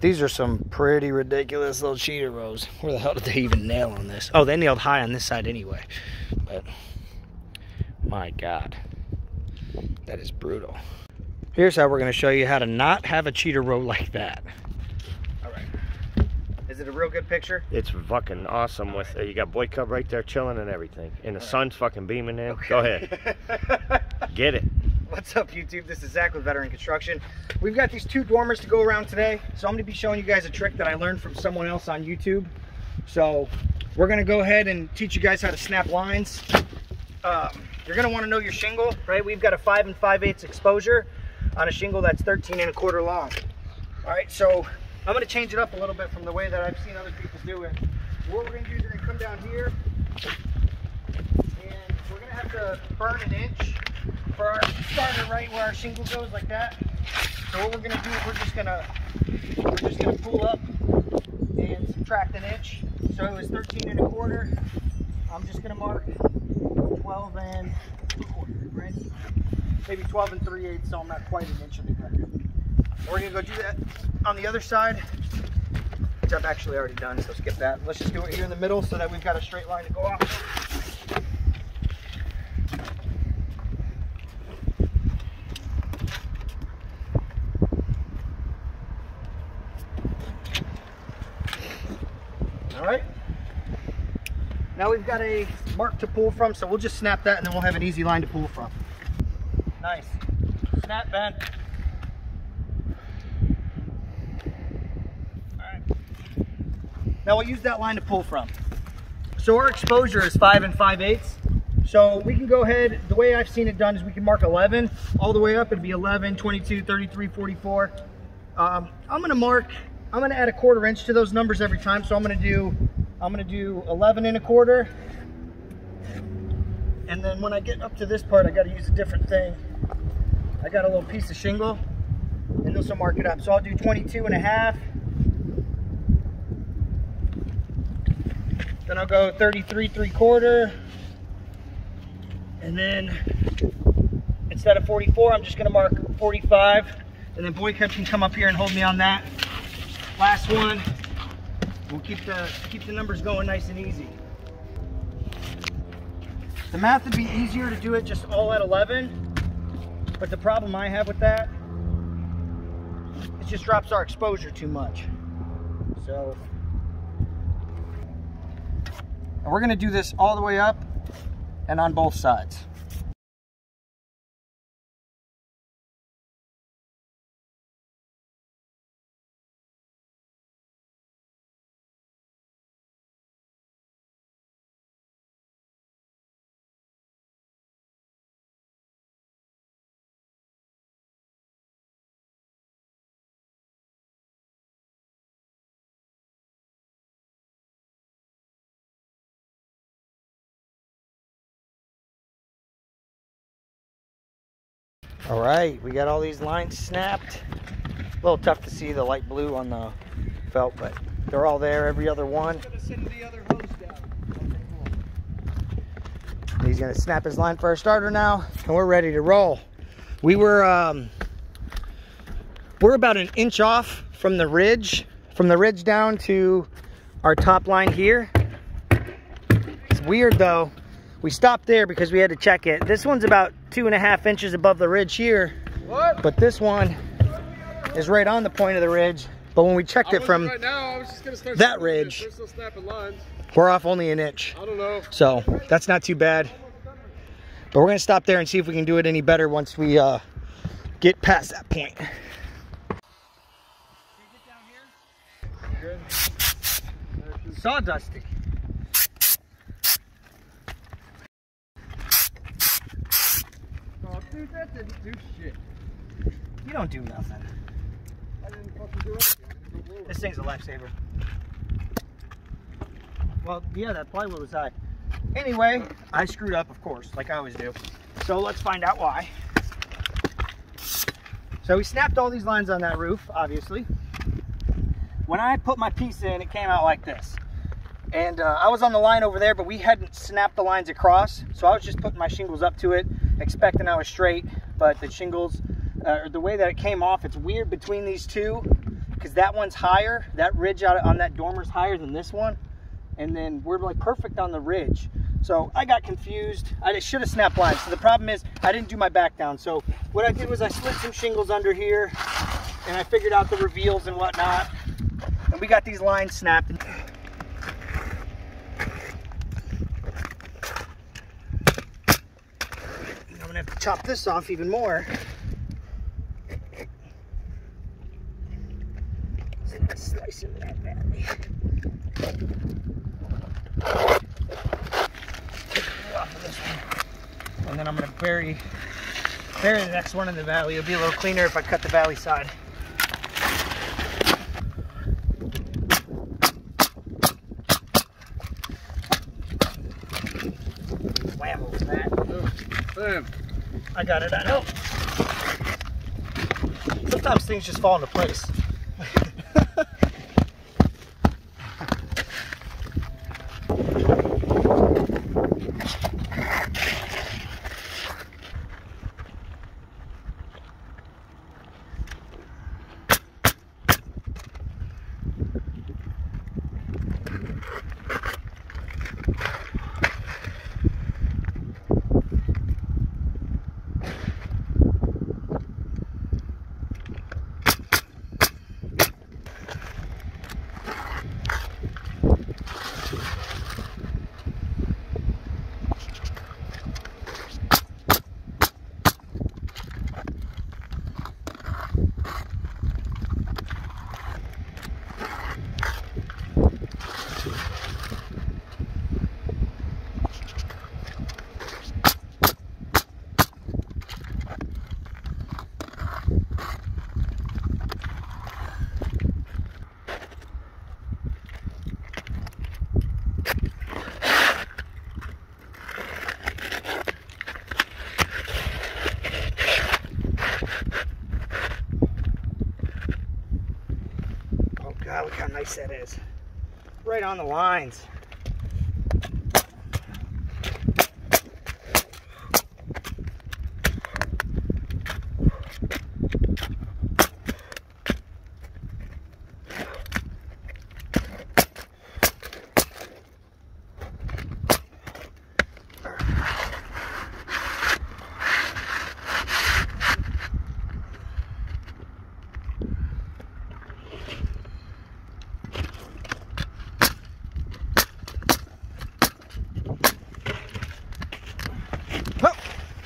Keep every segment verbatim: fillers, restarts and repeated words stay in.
These are some pretty ridiculous little cheater rows. Where the hell did they even nail on this? Oh, they nailed high on this side anyway. But, my God. That is brutal. Here's how we're going to show you how to not have a cheater row like that. All right. Is it a real good picture? It's fucking awesome. With uh, you got Boycub right there chilling and everything. And the sun's fucking beaming in. Okay. Go ahead. Get it. What's up, YouTube? This is Zach with Veteran Construction. We've got these two dormers to go around today, so I'm going to be showing you guys a trick that I learned from someone else on YouTube. So we're going to go ahead and teach you guys how to snap lines. Um, you're going to want to know your shingle, right? We've got a five and five-eighths exposure on a shingle that's thirteen and a quarter long. All right, so I'm going to change it up a little bit from the way that I've seen other people do it. What we're going to do is we're going to come down here, and we're going to have to burn an inch for our starter right where our shingle goes, like that. So what we're gonna do is we're just gonna we're just gonna pull up and subtract an inch. So it was thirteen and a quarter. I'm just gonna mark twelve and a quarter, right? Maybe twelve and three eighths, so I'm not quite an inch of the quarter. We're gonna go do that on the other side, which I've actually already done, so skip that. Let's just do it here in the middle so that we've got a straight line to go off. Now we've got a mark to pull from, so we'll just snap that and then we'll have an easy line to pull from. Nice. Snap, bend. All right. Now we'll use that line to pull from. So our exposure is five and five eighths. So we can go ahead, the way I've seen it done is we can mark eleven all the way up. It'd be eleven, twenty-two, thirty-three, forty-four. Um, I'm gonna mark, I'm gonna add a quarter inch to those numbers every time. So I'm gonna do I'm gonna do eleven and a quarter. And then when I get up to this part, I gotta use a different thing. I got a little piece of shingle and this will mark it up. So I'll do twenty-two and a half. Then I'll go thirty-three, three quarter. And then instead of forty-four, I'm just gonna mark forty-five. And then Boycub can come up here and hold me on that. Last one. We'll keep the, keep the numbers going nice and easy. The math would be easier to do it just all at eleven, but the problem I have with that, it just drops our exposure too much. So, and we're gonna do this all the way up and on both sides. All right, we got all these lines snapped. A little tough to see the light blue on the felt, but they're all there, every other one. He's gonna send the other hose down. He's gonna snap his line for our starter now, and we're ready to roll. We were, um, we're about an inch off from the ridge, from the ridge down to our top line here. It's weird though. We stopped there because we had to check it. This one's about two and a half inches above the ridge here. What? But this one is right on the point of the ridge. But when we checked it from right now, I was just gonna start that ridge, still snapping lines. We're off only an inch. I don't know. So that's not too bad. But we're gonna stop there and see if we can do it any better once we uh, get past that point. Can you get down here? Good. Sawdusty. Dude, that didn't do shit. You don't do nothing. I didn't fucking do anything. This thing's a lifesaver. Well, yeah, that plywood was high. Anyway, I screwed up, of course, like I always do. So let's find out why. So we snapped all these lines on that roof, obviously. When I put my piece in, it came out like this. And uh, I was on the line over there, but we hadn't snapped the lines across. So I was just putting my shingles up to it, expecting I was straight, but the shingles, uh, the way that it came off, it's weird between these two. because that one's higher. That ridge out on that dormer's higher than this one. And then we're like perfect on the ridge. So I got confused. I should have snapped lines. So the problem is I didn't do my back down. So what I did was I slid some shingles under here and I figured out the reveals and whatnot. And we got these lines snapped. I'm gonna have to chop this off even more. Slicing that badly. And then I'm gonna bury bury the next one in the valley. It'll be a little cleaner if I cut the valley side. Wham, what was that? Boom. I got it, I know. Sometimes things just fall into place. God, look how nice that is. Right on the lines.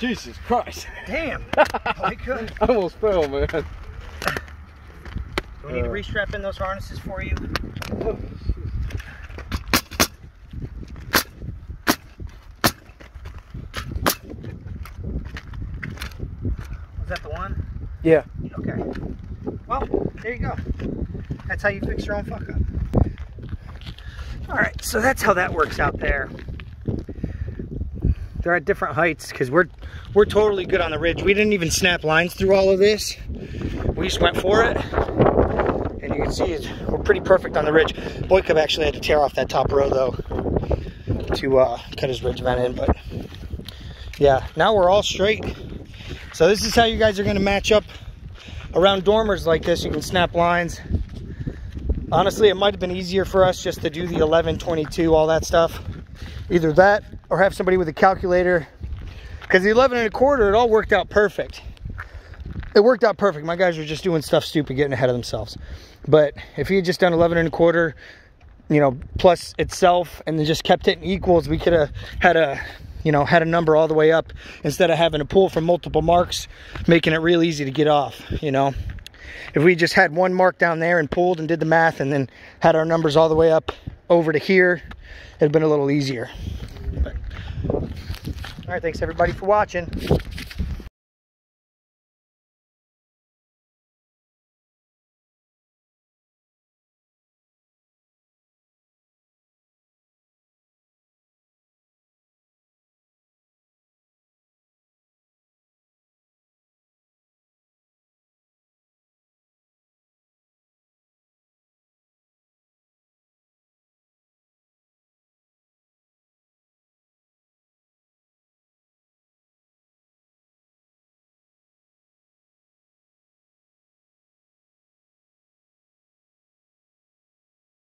Jesus Christ. Damn. I could. I almost fell, man. Do we need uh, to restrap in those harnesses for you? Oh, was that the one? Yeah. Okay. Well, there you go. That's how you fix your own fuck up. All right, so that's how that works out there. They're at different heights because we're we're totally good on the ridge. We didn't even snap lines through all of this. We just went for it. And you can see it's, we're pretty perfect on the ridge. Boycub actually had to tear off that top row though to uh, cut his ridge vent in. But yeah, now we're all straight. So this is how you guys are gonna match up around dormers like this. You can snap lines. Honestly, it might have been easier for us just to do the eleven, twenty-two, all that stuff. Either that or have somebody with a calculator, because the eleven and a quarter, it all worked out perfect. It worked out perfect. My guys were just doing stuff stupid, getting ahead of themselves. But if he had just done eleven and a quarter, you know, plus itself, and then just kept hitting equals, we could have had a, you know, had a number all the way up instead of having to pull from multiple marks, making it real easy to get off, you know. If we just had one mark down there and pulled and did the math and then had our numbers all the way up over to here, it'd been a little easier. All right, thanks everybody for watching.